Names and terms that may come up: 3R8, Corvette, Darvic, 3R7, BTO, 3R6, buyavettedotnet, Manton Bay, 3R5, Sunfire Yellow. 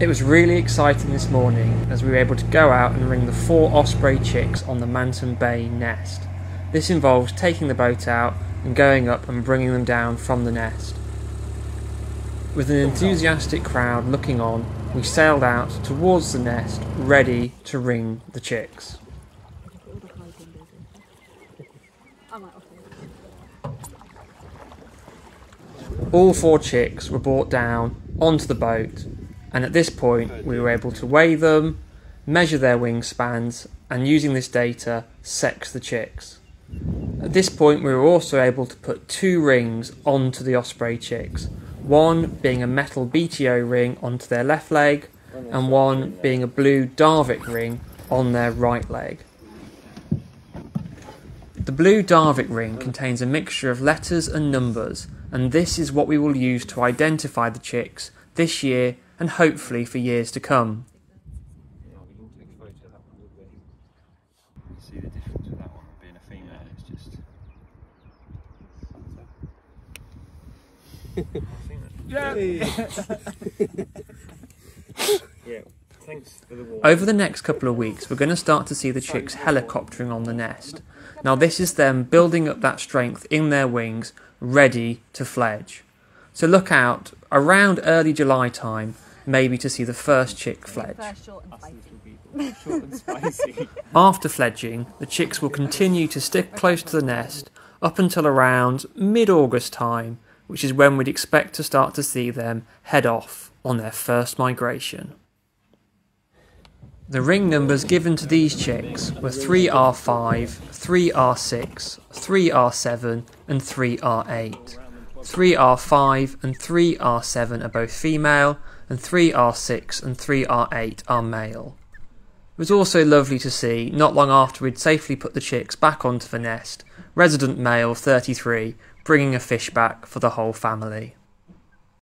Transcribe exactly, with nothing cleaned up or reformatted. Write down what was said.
It was really exciting this morning as we were able to go out and ring the four osprey chicks on the Manton Bay nest. This involves taking the boat out and going up and bringing them down from the nest. With an enthusiastic crowd looking on, we sailed out towards the nest, ready to ring the chicks. All four chicks were brought down onto the boat, and at this point we were able to weigh them, measure their wingspans, and using this data, sex the chicks. At this point we were also able to put two rings onto the osprey chicks, one being a metal B T O ring onto their left leg, and one being a blue Darvic ring on their right leg. The blue Darvic ring contains a mixture of letters and numbers, and this is what we will use to identify the chicks this year and hopefully for years to come. Over the next couple of weeks we're going to start to see the chicks helicoptering on the nest. Now this is them building up that strength in their wings, ready to fledge. So look out around early July time maybe to see the first chick fledge. After fledging, the chicks will continue to stick close to the nest up until around mid-August time, which is when we'd expect to start to see them head off on their first migration. The ring numbers given to these chicks were three R five, three R six, three R seven and three R eight. three R five and three R seven are both female, and three R six and three R eight are male. It was also lovely to see, not long after we'd safely put the chicks back onto the nest, resident male thirty-three bringing a fish back for the whole family.